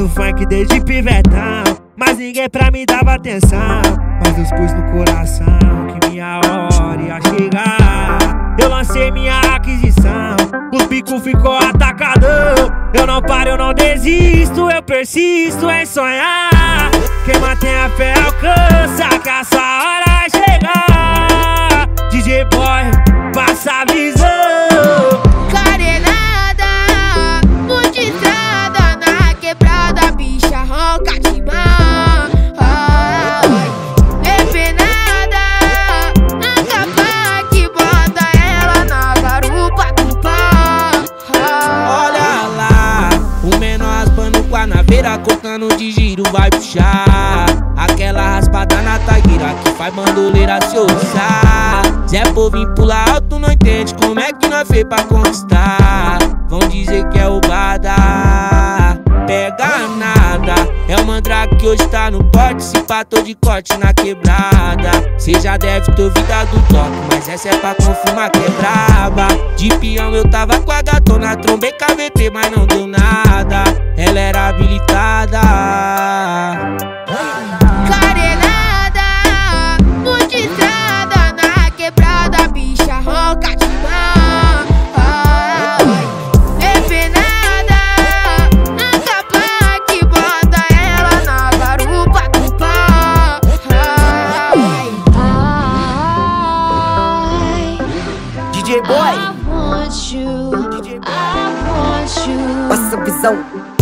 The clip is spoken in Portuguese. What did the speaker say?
Curto funk desde pivetão, mas ninguém pra mim dava atenção. Mas Deus pôs no coração que minha hora ia chegar. Eu lancei minha aquisição, o pico ficou atacadão. Eu não paro, eu não desisto, eu persisto em sonhar. Quem mantém a fé alcança, que a sua hora chegar. DJ Boy, passa a visão. Carenada, muita estrada na quebrada, bicha ronca de mar. É penada, anda pá que bota ela na garupa do pá. Olha lá, o menor raspando com a naveira, cortando de giro vai puxar. Aquela raspada na tagueira que faz bandoleira se ousar. Zé Povinho pula alto, não entende como é que nós fez pra conquistar. Vão dizer que é roubada, pega nada. É o mandrake que hoje tá no pote, se patou de corte na quebrada. Cê já deve ter ouvido do toque, mas essa é pra confirmar que é braba. De peão eu tava com a gatona, trombei KVT, mas não deu nada. Ela era habilitada. DJ Boy, I want you, what's up, visão?